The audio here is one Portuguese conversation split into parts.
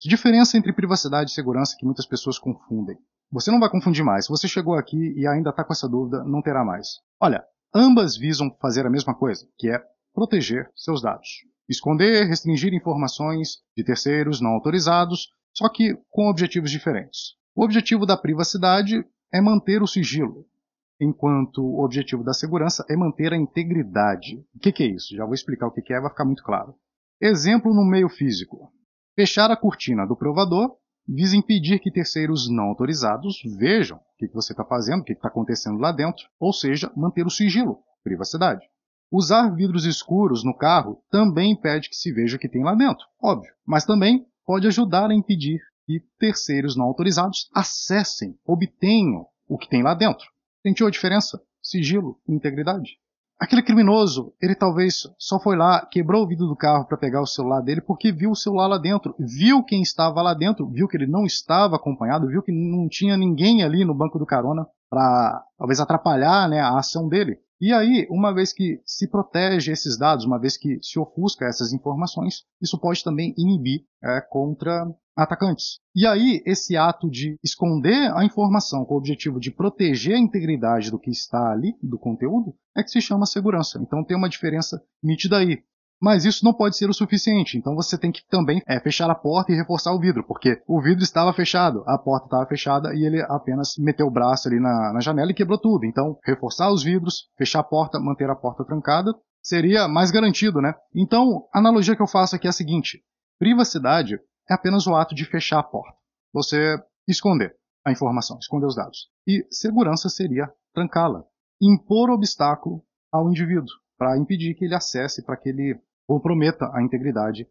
Diferença entre privacidade e segurança que muitas pessoas confundem. Você não vai confundir mais. Se você chegou aqui e ainda está com essa dúvida, não terá mais. Olha, ambas visam fazer a mesma coisa, que é proteger seus dados. Esconder, restringir informações de terceiros não autorizados, só que com objetivos diferentes. O objetivo da privacidade é manter o sigilo, enquanto o objetivo da segurança é manter a integridade. O que é isso? Já vou explicar o que é, vai ficar muito claro. Exemplo no meio físico. Fechar a cortina do provador visa impedir que terceiros não autorizados vejam o que você está fazendo, o que está acontecendo lá dentro, ou seja, manter o sigilo, privacidade. Usar vidros escuros no carro também impede que se veja o que tem lá dentro, óbvio, mas também pode ajudar a impedir que terceiros não autorizados acessem, obtenham o que tem lá dentro. Sentiu a diferença? Sigilo, integridade. Aquele criminoso, ele talvez só foi lá, quebrou o vidro do carro para pegar o celular dele porque viu o celular lá dentro, viu quem estava lá dentro, viu que ele não estava acompanhado, viu que não tinha ninguém ali no banco do carona para talvez atrapalhar, né, a ação dele. E aí, uma vez que se protege esses dados, uma vez que se ofusca essas informações, isso pode também inibir contra atacantes. E aí, esse ato de esconder a informação com o objetivo de proteger a integridade do que está ali, do conteúdo, é que se chama segurança. Então tem uma diferença nítida aí. Mas isso não pode ser o suficiente, então você tem que também fechar a porta e reforçar o vidro, porque o vidro estava fechado, a porta estava fechada e ele apenas meteu o braço ali na janela e quebrou tudo. Então, reforçar os vidros, fechar a porta, manter a porta trancada, seria mais garantido, né? Então, a analogia que eu faço aqui é a seguinte: privacidade é apenas o ato de fechar a porta. Você esconder a informação, esconder os dados. E segurança seria trancá-la. Impor obstáculo ao indivíduo para impedir que ele acesse, para que ele comprometa a integridade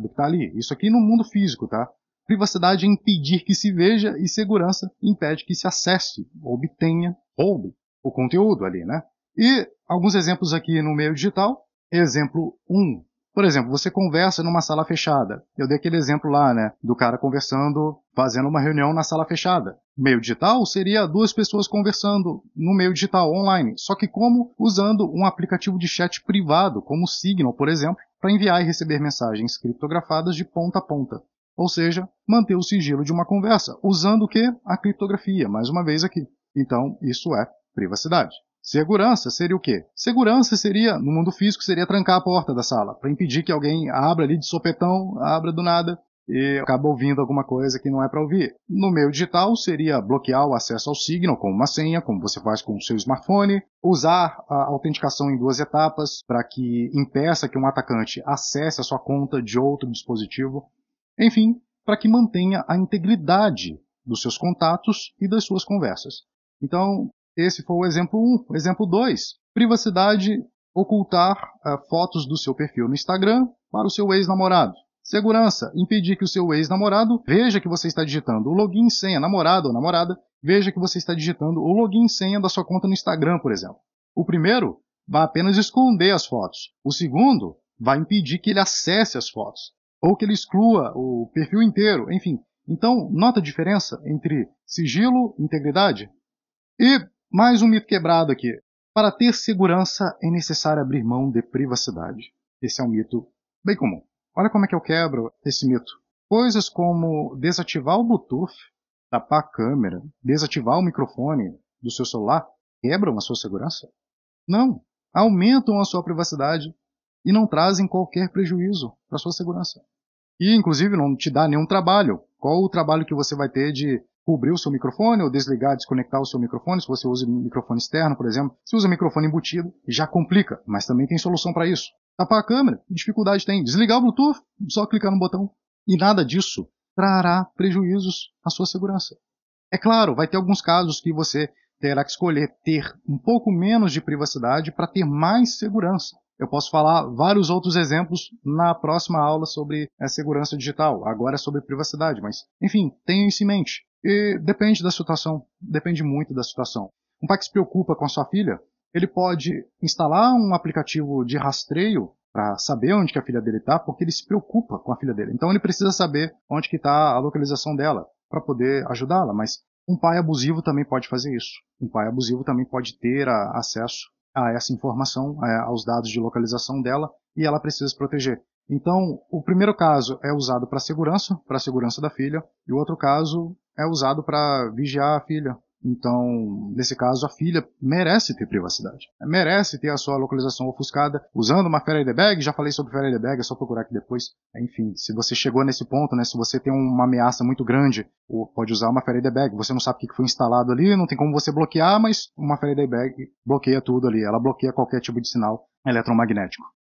do que está ali. Isso aqui no mundo físico, tá? Privacidade é impedir que se veja e segurança impede que se acesse, obtenha, roube o conteúdo ali, né? E alguns exemplos aqui no meio digital. Exemplo 1. Por exemplo, você conversa numa sala fechada. Eu dei aquele exemplo lá, né, do cara conversando, fazendo uma reunião na sala fechada. Meio digital seria duas pessoas conversando no meio digital online, só que como usando um aplicativo de chat privado, como o Signal, por exemplo, para enviar e receber mensagens criptografadas de ponta a ponta. Ou seja, manter o sigilo de uma conversa, usando o quê? A criptografia, mais uma vez aqui. Então, isso é privacidade. Segurança seria o quê? Segurança seria, no mundo físico, seria trancar a porta da sala, para impedir que alguém abra ali de sopetão, abra do nada e acaba ouvindo alguma coisa que não é para ouvir. No meio digital seria bloquear o acesso ao Signal com uma senha, como você faz com o seu smartphone, usar a autenticação em duas etapas para que impeça que um atacante acesse a sua conta de outro dispositivo, enfim, para que mantenha a integridade dos seus contatos e das suas conversas. Então, esse foi o exemplo 1. Exemplo 2. Privacidade, ocultar fotos do seu perfil no Instagram para o seu ex-namorado. Segurança, impedir que o seu ex-namorado veja que você está digitando o login e senha, namorado ou namorada, veja que você está digitando o login e senha da sua conta no Instagram, por exemplo. O primeiro vai apenas esconder as fotos. O segundo vai impedir que ele acesse as fotos, ou que ele exclua o perfil inteiro, enfim. Então, nota a diferença entre sigilo e integridade? E mais um mito quebrado aqui. Para ter segurança é necessário abrir mão de privacidade. Esse é um mito bem comum. Olha como é que eu quebro esse mito. Coisas como desativar o Bluetooth, tapar a câmera, desativar o microfone do seu celular, quebram a sua segurança? Não. Aumentam a sua privacidade e não trazem qualquer prejuízo para a sua segurança. E, inclusive, não te dá nenhum trabalho. Qual o trabalho que você vai ter de cobrir o seu microfone ou desligar, desconectar o seu microfone, se você usa microfone externo, por exemplo. Se usa microfone embutido, já complica, mas também tem solução para isso. Tapar a câmera, dificuldade tem. Desligar o Bluetooth, só clicar no botão. E nada disso trará prejuízos à sua segurança. É claro, vai ter alguns casos que você terá que escolher ter um pouco menos de privacidade para ter mais segurança. Eu posso falar vários outros exemplos na próxima aula sobre a segurança digital. Agora é sobre privacidade, mas enfim, tenha isso em mente. E depende da situação, depende muito da situação. Um pai que se preocupa com a sua filha, ele pode instalar um aplicativo de rastreio para saber onde que a filha dele está, porque ele se preocupa com a filha dele. Então ele precisa saber onde que está a localização dela para poder ajudá-la. Mas um pai abusivo também pode fazer isso. Um pai abusivo também pode ter acesso a essa informação, aos dados de localização dela, e ela precisa se proteger. Então, o primeiro caso é usado para a segurança da filha, e o outro caso é usado para vigiar a filha. Então, nesse caso, a filha merece ter privacidade. Merece ter a sua localização ofuscada usando uma Faraday bag. Já falei sobre Faraday bag, é só procurar aqui depois. Enfim, se você chegou nesse ponto, né, se você tem uma ameaça muito grande, pode usar uma Faraday bag. Você não sabe o que foi instalado ali, não tem como você bloquear, mas uma Faraday bag bloqueia tudo ali. Ela bloqueia qualquer tipo de sinal eletromagnético.